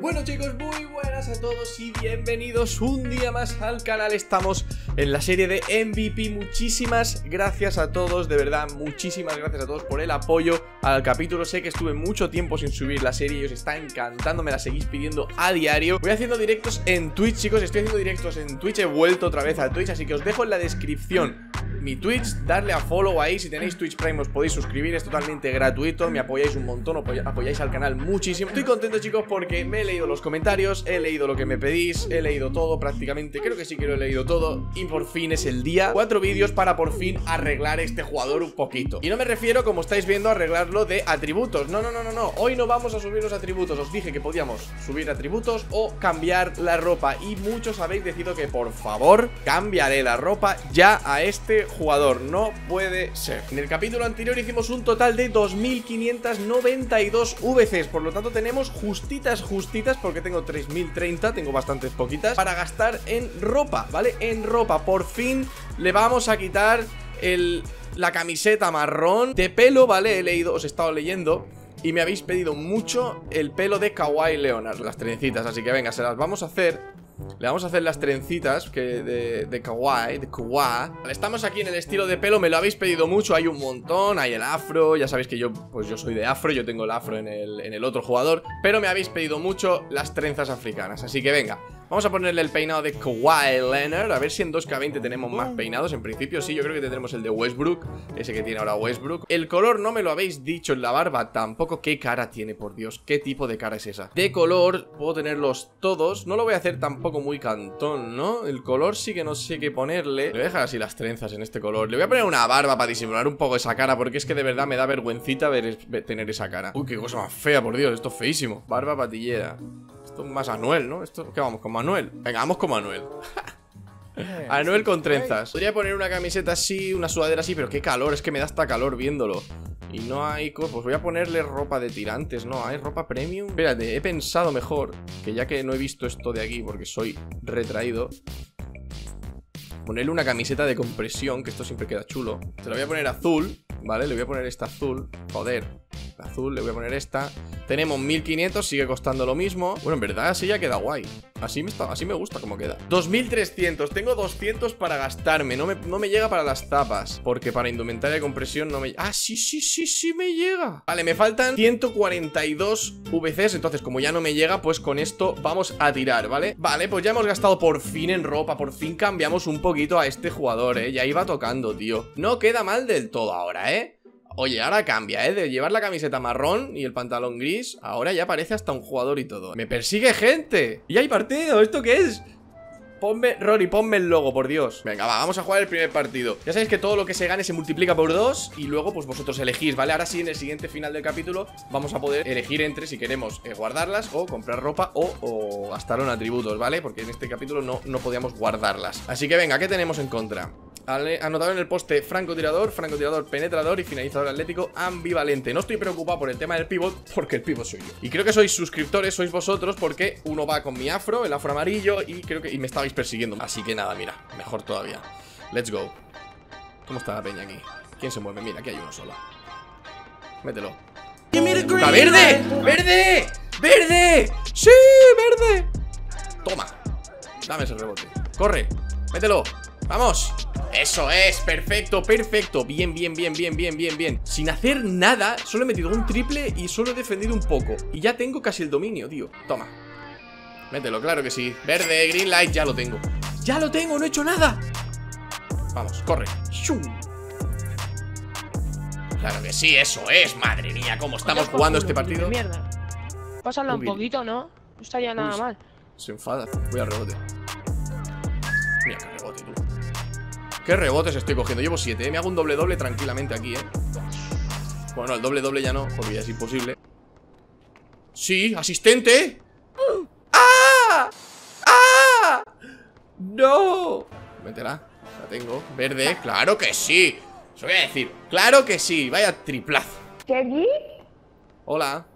Bueno chicos, muy buenas a todos y bienvenidos un día más al canal. Estamos en la serie de MVP. Muchísimas gracias a todos, de verdad, muchísimas gracias a todos por el apoyo al capítulo. Sé que estuve mucho tiempo sin subir la serie y os está encantando, me la seguís pidiendo a diario. Voy haciendo directos en Twitch, chicos, estoy haciendo directos en Twitch, he vuelto otra vez a Twitch, así que os dejo en la descripción mi Twitch, darle a follow ahí. Si tenéis Twitch Prime os podéis suscribir, es totalmente gratuito, me apoyáis un montón, apoyáis al canal muchísimo. Estoy contento chicos porque me he leído los comentarios, he leído lo que me pedís, he leído todo prácticamente, creo que sí que lo he leído todo. Y por fin es el día, 4 vídeos para por fin arreglar este jugador un poquito. Y no me refiero, como estáis viendo, a arreglarlo de atributos, no, hoy no vamos a subir los atributos. Os dije que podíamos subir atributos o cambiar la ropa y muchos habéis decidido que por favor cambiaré la ropa ya a este jugador, no puede ser. En el capítulo anterior hicimos un total de 2592 VCs, por lo tanto tenemos justitas, porque tengo 3030, tengo bastantes poquitas, para gastar en ropa, ¿vale? En ropa, por fin le vamos a quitar la camiseta marrón de pelo, ¿vale? Os he estado leyendo y me habéis pedido mucho el pelo de Kawhi Leonard, las trencitas, así que venga, se las vamos a hacer. Le vamos a hacer las trencitas que de Kawhi. Estamos aquí en el estilo de pelo, me lo habéis pedido mucho, hay un montón, hay el afro. Ya sabéis que yo soy de afro, yo tengo el afro en el otro jugador, pero me habéis pedido mucho las trenzas africanas. Así que venga, vamos a ponerle el peinado de Kawhi Leonard. A ver si en 2K20 tenemos más peinados. En principio sí, yo creo que tendremos el de Westbrook, ese que tiene ahora Westbrook. El color no me lo habéis dicho en la barba tampoco. ¿Qué cara tiene, por Dios? ¿Qué tipo de cara es esa? De color puedo tenerlos todos, no lo voy a hacer tampoco muy cantón, ¿no? El color sí que no sé qué ponerle. Le voy a dejar así las trenzas en este color. Le voy a poner una barba para disimular un poco esa cara, porque es que de verdad me da vergüencita tener esa cara. Uy, qué cosa más fea, por Dios, esto es feísimo. Barba patillera. Esto es más Anuel, ¿no? ¿Qué vamos, con Manuel? Venga, vamos con Manuel. Anuel con trenzas. Podría poner una camiseta así, una sudadera así, pero qué calor, es que me da hasta calor viéndolo. Y no hay cosas, pues voy a ponerle ropa de tirantes, ¿no? ¿Hay ropa premium? Espérate, he pensado mejor, que ya que no he visto esto de aquí porque soy retraído, ponerle una camiseta de compresión, que esto siempre queda chulo. Se la voy a poner azul, ¿vale? Le voy a poner esta azul, joder, azul, le voy a poner esta. Tenemos 1500, sigue costando lo mismo. Bueno, en verdad así ya queda guay. Así me gusta como queda. 2300, tengo 200 para gastarme. No me llega para las tapas, porque para indumentaria de compresión no me... Ah, sí me llega. Vale, me faltan 142 VCs. Entonces, como ya no me llega, pues con esto vamos a tirar, ¿vale? Vale, pues ya hemos gastado por fin en ropa. Por fin cambiamos un poquito a este jugador, ¿eh? Ya iba tocando, tío. No queda mal del todo ahora, ¿eh? Oye, ahora cambia, ¿eh? De llevar la camiseta marrón y el pantalón gris, ahora ya parece hasta un jugador y todo. ¡Me persigue gente! ¡Y hay partido! ¿Esto qué es? Ponme, Ronnie, ponme el logo, por Dios. Venga, va, vamos a jugar el primer partido. Ya sabéis que todo lo que se gane se multiplica por 2 y luego pues vosotros elegís, ¿vale? Ahora sí, en el siguiente final del capítulo vamos a poder elegir entre si queremos guardarlas o comprar ropa o gastar en atributos, ¿vale? Porque en este capítulo no podíamos guardarlas. Así que venga, ¿qué tenemos en contra? Anotador en el poste, francotirador, penetrador y finalizador atlético ambivalente. No estoy preocupado por el tema del pivot, porque el pivot soy yo. Y creo que sois suscriptores, sois vosotros, porque uno va con mi afro, el afro amarillo, y creo que me estabais persiguiendo. Así que nada, mira, mejor todavía. Let's go. ¿Cómo está la peña aquí? ¿Quién se mueve? Mira, aquí hay uno solo. Mételo. ¡Está verde! ¡Verde! ¡Verde! ¡Sí, verde! Toma. Dame ese rebote. ¡Corre! ¡Mételo! ¡Vamos! Eso es, perfecto, perfecto. Bien. Sin hacer nada, solo he metido un triple y solo he defendido un poco. Y ya tengo casi el dominio, tío. Toma. Mételo, claro que sí. Verde, green light, ya lo tengo. ¡Ya lo tengo! ¡No he hecho nada! Vamos, corre. ¡Shum! Claro que sí, eso es. Madre mía, cómo estamos jugando este partido. Mierda. Pásalo un poquito, ¿no? No estaría nada mal. Se enfada. Voy al rebote. Mira, qué rebote, tú. ¿Qué rebotes estoy cogiendo? Llevo 7, ¿eh? Me hago un doble-doble tranquilamente aquí, ¿eh? Bueno, el doble-doble ya no, porque ya es imposible. ¡Sí! ¡Asistente! ¡Ah! ¡Ah! ¡No! Métela. La tengo. Verde. ¡Claro que sí! Os voy a decir. ¡Claro que sí! Vaya triplazo. ¿Qué? Hola.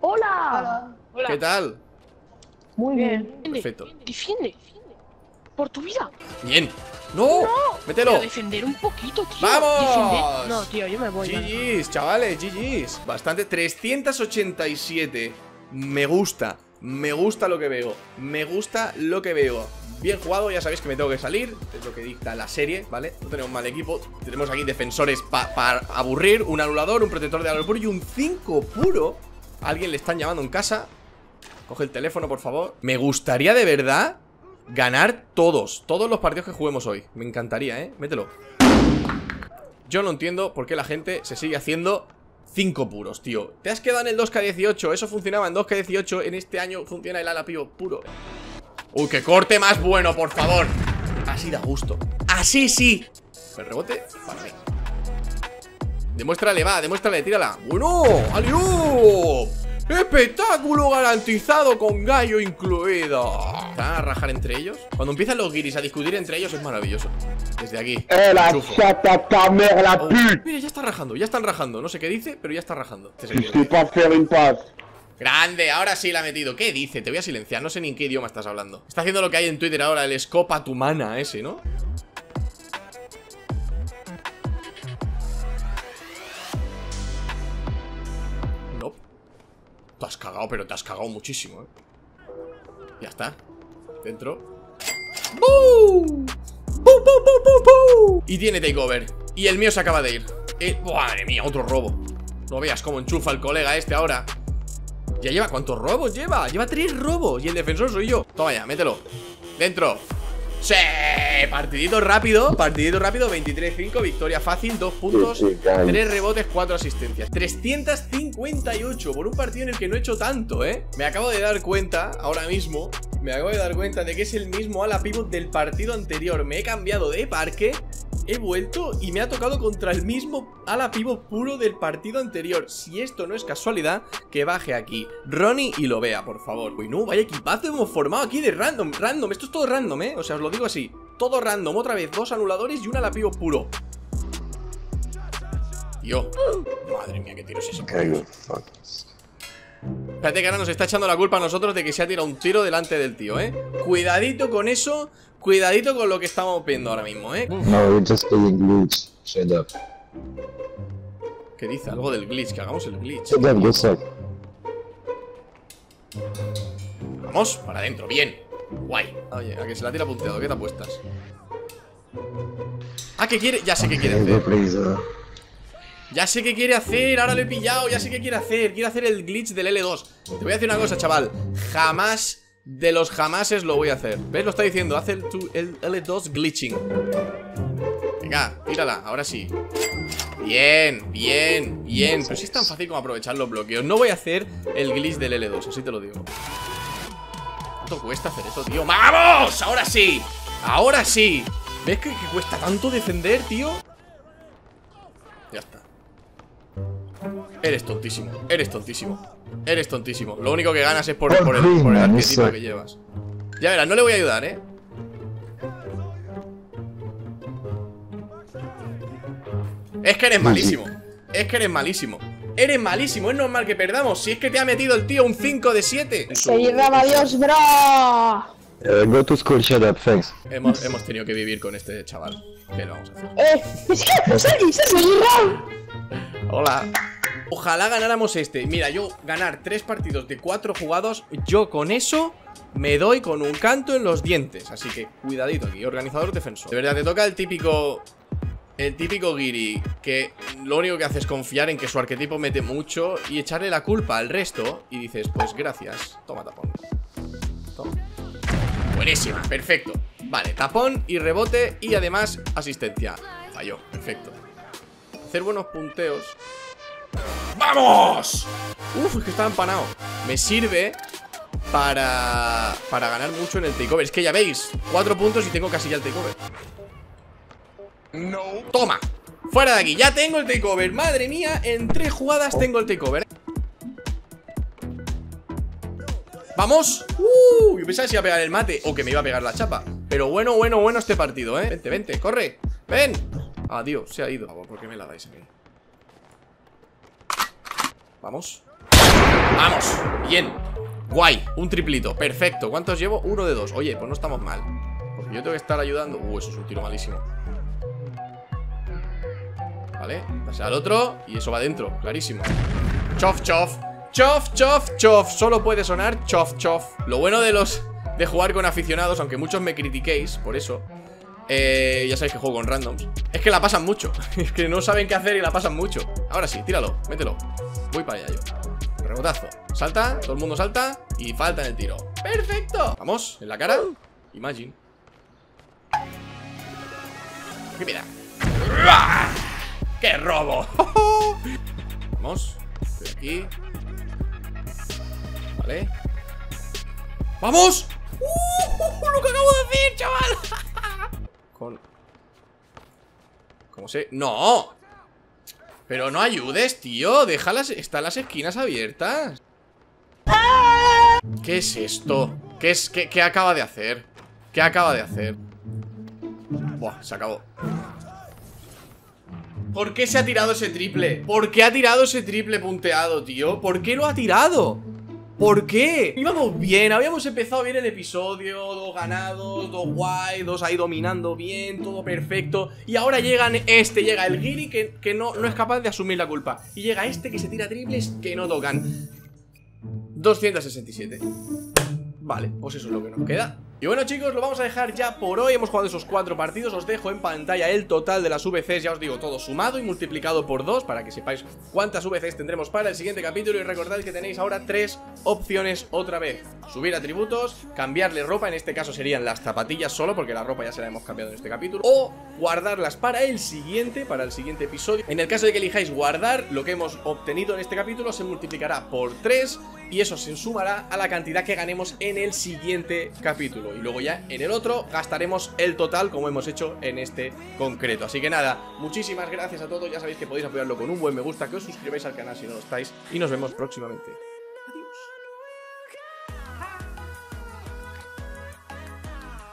Hola. ¿Qué tal? Muy bien. Perfecto. Defiende. Por tu vida. Bien. ¡No! ¡Mételo! Pero defender un poquito, tío. ¡Vamos! No, tío, yo me voy. GG's, chavales, GG's. Bastante. 387. Me gusta. Me gusta lo que veo, me gusta lo que veo. Bien jugado, ya sabéis que me tengo que salir, es lo que dicta la serie, ¿vale? No tenemos mal equipo, tenemos aquí defensores para aburrir, un anulador, un protector de anulador puro y un 5 puro. ¿A alguien le están llamando en casa? Coge el teléfono, por favor. Me gustaría de verdad ganar todos los partidos que juguemos hoy. Me encantaría, ¿eh? Mételo. Yo no entiendo por qué la gente se sigue haciendo 5 puros, tío. Te has quedado en el 2K18, eso funcionaba en 2K18. En este año funciona el ala pío puro. Uy, que corte más bueno, por favor. Así da gusto, así sí. El rebote, para mí. Demuéstrale, va, demuéstrale, tírala. Bueno, ¡alley-oop! Espectáculo garantizado con gallo incluido. ¿Están a rajar entre ellos? Cuando empiezan los guiris a discutir entre ellos es maravilloso. Desde aquí. Mira, ya está rajando, ya están rajando. No sé qué dice, pero ya está rajando. Grande, ahora sí la ha metido. ¿Qué dice? Te voy a silenciar, no sé ni en qué idioma estás hablando. Está haciendo lo que hay en Twitter ahora, el scopa tu mana ese, ¿no? No. Te has cagado, pero te has cagado muchísimo, ¿eh? Ya está. Dentro. ¡Bum! ¡Bum, bum, bum, bum! Y tiene takeover. Y el mío se acaba de ir. ¡Madre mía! Otro robo. No veas cómo enchufa el colega este ahora. Ya lleva, ¿cuántos robos lleva? Lleva 3 robos y el defensor soy yo. Toma ya, mételo. Dentro. ¡Sí! Partidito rápido. Partidito rápido, 23-5, victoria fácil. 2 puntos, 3 rebotes, 4 asistencias. 358 por un partido en el que no he hecho tanto, ¿eh? Me acabo de dar cuenta, ahora mismo me acabo de dar cuenta de que es el mismo ala pivot del partido anterior. Me he cambiado de parque, he vuelto y me ha tocado contra el mismo ala pivot puro del partido anterior. Si esto no es casualidad, que baje aquí Ronnie y lo vea, por favor. Uy, no, vaya equipazo hemos formado aquí de random. Random, esto es todo random, ¿eh? O sea, os lo digo así. Todo random, otra vez, 2 anuladores y un ala pivot puro. Tío, madre mía, qué tiros esos. Espérate que ahora nos está echando la culpa a nosotros de que se ha tirado un tiro delante del tío, ¿eh? Cuidadito con eso, cuidadito con lo que estamos viendo ahora mismo, ¿eh? No, just glitch. Shut up. ¿Qué dice? Algo del glitch, que hagamos el glitch. Shut up, yourself. Vamos, para adentro, bien. Guay. Oye, a que se la tira punteado, ¿qué te apuestas? Ah, ¿qué quiere? Ya sé qué quiere hacer. Ya sé qué quiere hacer, ahora lo he pillado. Ya sé qué quiere hacer, el glitch del L2. Te voy a decir una cosa, chaval. Jamás de los jamases lo voy a hacer. ¿Ves? Lo está diciendo, hace el L2 glitching. Venga, tírala, ahora sí. Bien, bien, bien. Pero si es tan fácil como aprovechar los bloqueos. No voy a hacer el glitch del L2, así te lo digo. ¿Cuánto cuesta hacer eso, tío? ¡Vamos! ¡Ahora sí! ¡Ahora sí! ¿Ves que cuesta tanto defender, tío? Ya está. Eres tontísimo, eres tontísimo, eres tontísimo. Lo único que ganas es por el arquetipo que llevas. Ya verás, no le voy a ayudar, ¿eh? Es que eres malísimo. Es que eres malísimo. Eres malísimo, es normal que perdamos. Si es que te ha metido el tío un 5 de 7. ¡Seguidaba Dios, bro! Go to school, shut up, thanks. Hemos tenido que vivir con este chaval. ¿Qué le vamos a hacer? Es que hola. Ojalá ganáramos este. Mira, yo ganar 3 partidos de 4 jugados, yo con eso me doy con un canto en los dientes. Así que cuidadito aquí, organizador defensor. De verdad, te toca el típico... el típico guiri que lo único que hace es confiar en que su arquetipo mete mucho y echarle la culpa al resto. Y dices, pues gracias, toma tapón. Toma. Buenísima, perfecto. Vale, tapón y rebote y además asistencia. Falló, perfecto. Hacer buenos punteos. ¡Vamos! Uf, es que está empanado. Me sirve para ganar mucho en el takeover. Es que ya veis, 4 puntos y tengo casi ya el takeover. No. Toma, fuera de aquí, ya tengo el takeover. Madre mía, en 3 jugadas tengo el takeover. Vamos. Yo pensaba que se iba a pegar el mate o que me iba a pegar la chapa. Pero bueno este partido, ¿eh? Vente, vente, corre, ven. Adiós, se ha ido. ¿Por qué me la dais a mí? Vamos. Vamos, bien. Guay, un triplito, perfecto. ¿Cuántos llevo? 1 de 2, oye, pues no estamos mal. Porque yo tengo que estar ayudando. Eso es un tiro malísimo. Vale, pasa al otro y eso va dentro, clarísimo. Chof, chof, Chof, chof, chof. Solo puede sonar chof, chof. Lo bueno de jugar con aficionados, aunque muchos me critiquéis por eso, ya sabéis que juego con randoms, es que la pasan mucho. Es que no saben qué hacer y la pasan mucho. Ahora sí, tíralo, mételo. Voy para allá yo. Rebotazo. Salta, todo el mundo salta y falta en el tiro. ¡Perfecto! Vamos, en la cara. Imagine. ¡Qué mira! ¡Qué robo! Vamos. Estoy aquí. Vale. ¡Vamos! Lo que acabo de decir, chaval. Con... ¿Cómo se...? ¡No! Pero no ayudes, tío. Déjalas... Están las esquinas abiertas. ¿Qué es esto? ¿Qué es? ¿Qué acaba de hacer? ¿Qué acaba de hacer? Buah, se acabó. ¿Por qué se ha tirado ese triple? ¿Por qué ha tirado ese triple punteado, tío? ¿Por qué lo ha tirado? ¿Por qué? Íbamos bien, habíamos empezado bien el episodio. 2 ganados, 2 guay, 2 ahí dominando bien, todo perfecto. Y ahora llegan llega el Giri que no es capaz de asumir la culpa. Y llega este que se tira triples que no tocan. 267. Vale, pues eso es lo que nos queda. Y bueno, chicos, lo vamos a dejar ya por hoy. Hemos jugado esos 4 partidos, os dejo en pantalla el total de las VCs, ya os digo, todo sumado y multiplicado por 2, para que sepáis cuántas VCs tendremos para el siguiente capítulo. Y recordad que tenéis ahora 3 opciones otra vez: subir atributos, cambiarle ropa, en este caso serían las zapatillas solo, porque la ropa ya se la hemos cambiado en este capítulo, o guardarlas para el siguiente episodio. En el caso de que elijáis guardar, lo que hemos obtenido en este capítulo se multiplicará por 3 y eso se sumará a la cantidad que ganemos en el siguiente capítulo. Y luego ya en el otro gastaremos el total como hemos hecho en este concreto. Así que nada, muchísimas gracias a todos. Ya sabéis que podéis apoyarlo con un buen me gusta, que os suscribáis al canal si no lo estáis, y nos vemos próximamente.